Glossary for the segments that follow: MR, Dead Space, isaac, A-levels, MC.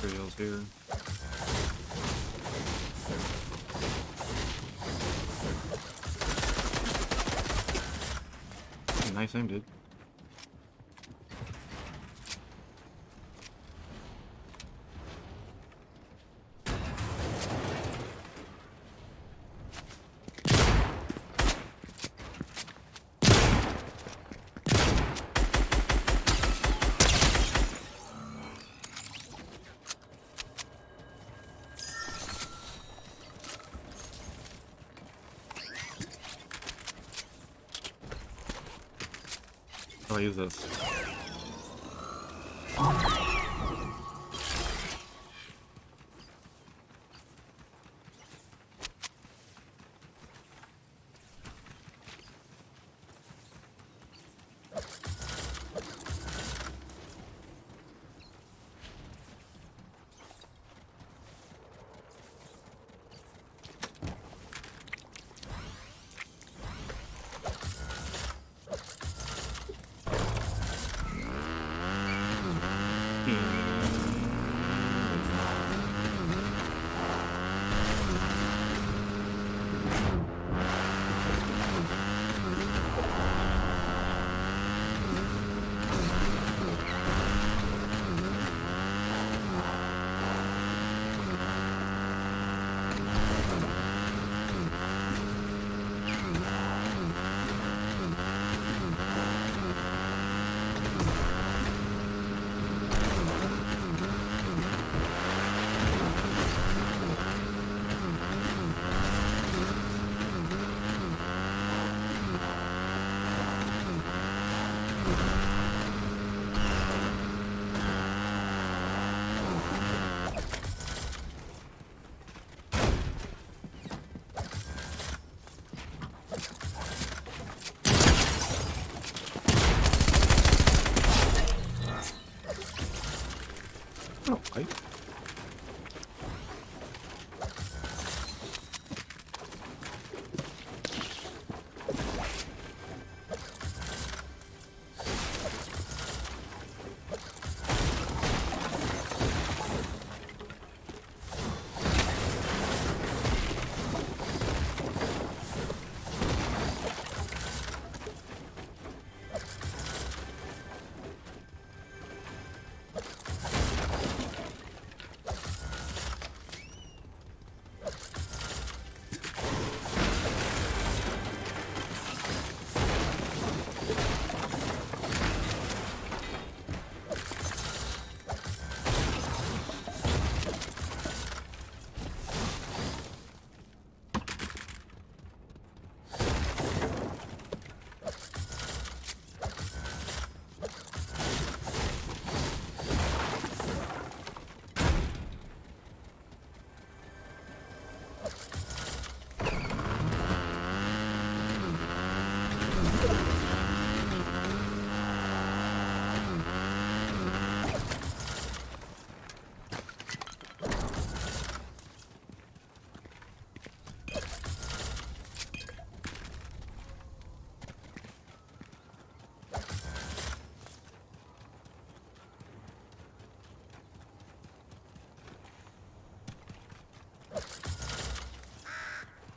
Trails here. Nice aim, dude. I use this.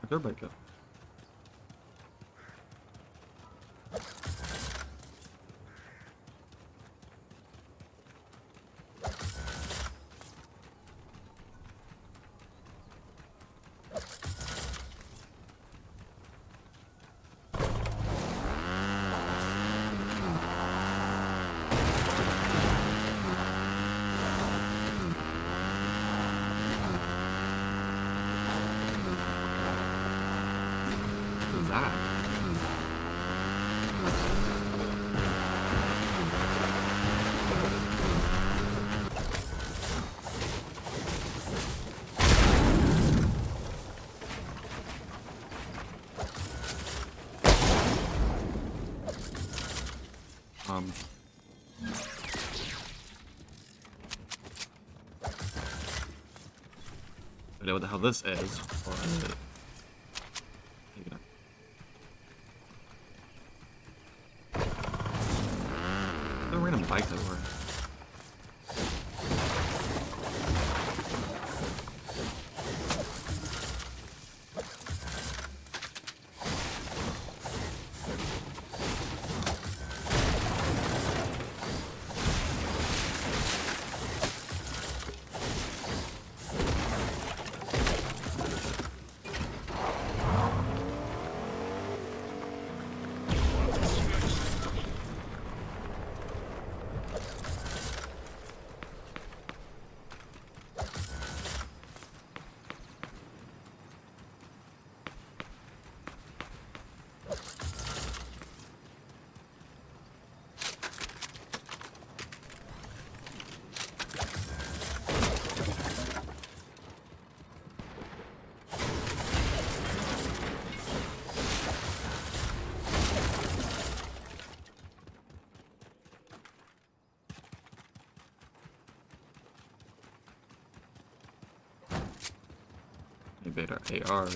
They're back up. I don't know what the hell this is. we're gonna bike over. AR.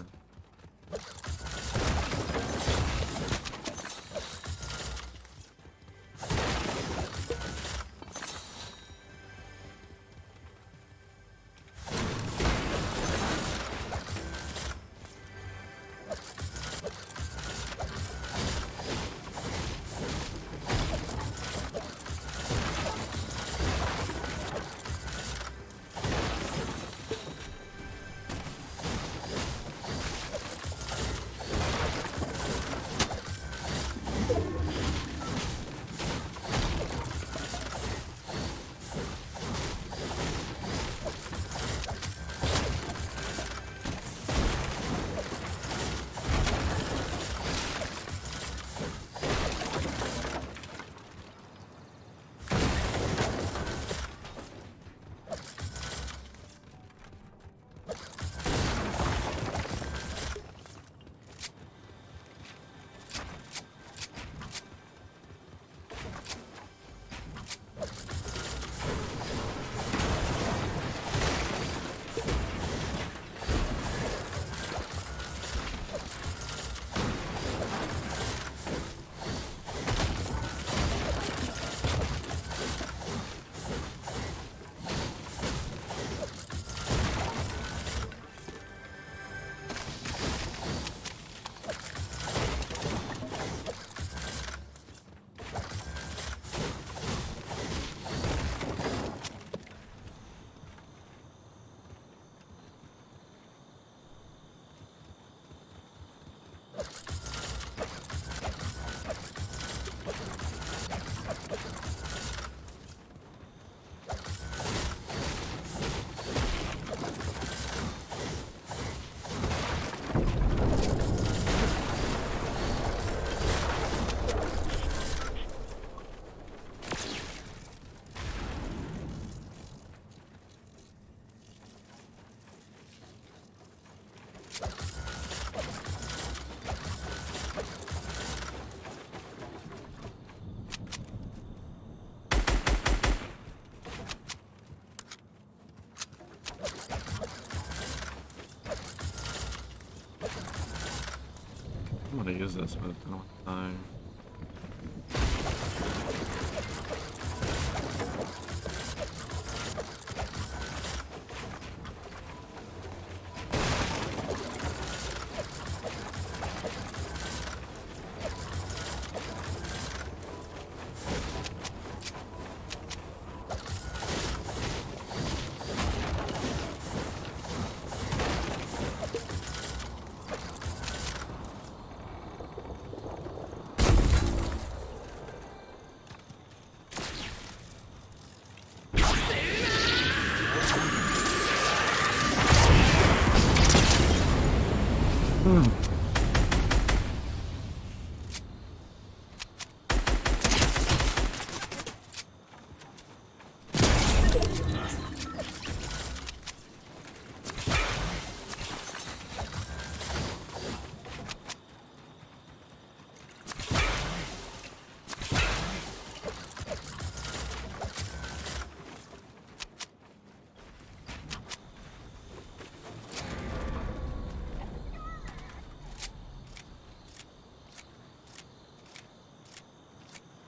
I'm gonna use this, but I don't have time.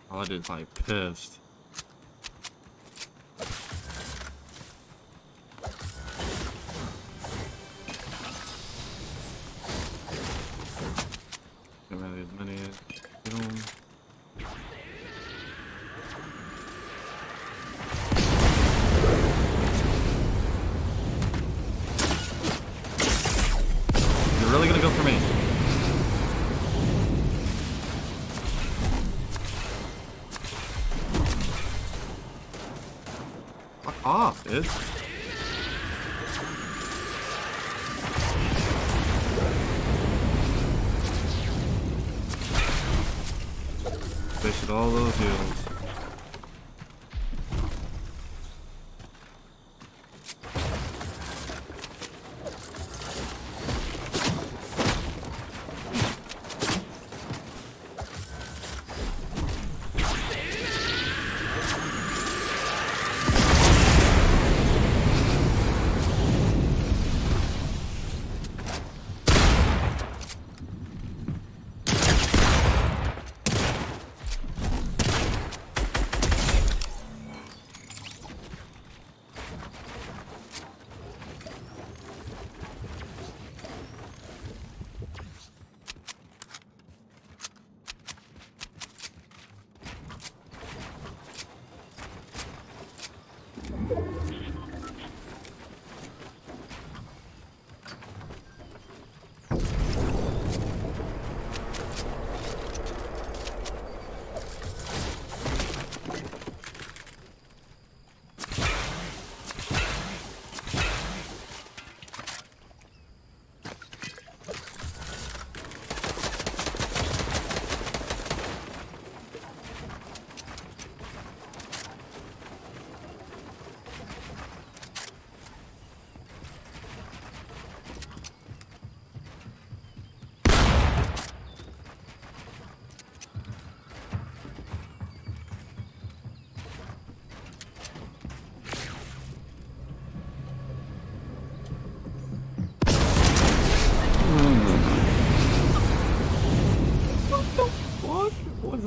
I did like pissed. off, dude. Wasted all those heals.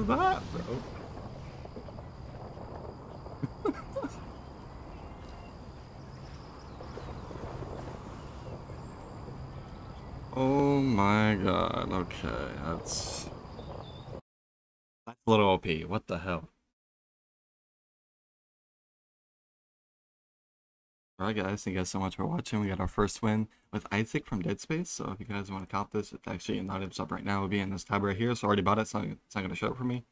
That, bro. Oh my god. Okay, that's a little OP. What the hell? Alright guys, thank you guys so much for watching. We got our first win with Isaac from Dead Space. So if you guys want to cop this, it's actually in the items up right now. It'll be in this tab right here. So already bought it. It's not going to show up for me.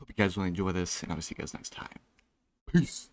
Hope you guys really enjoy this, and I'll see you guys next time. Peace.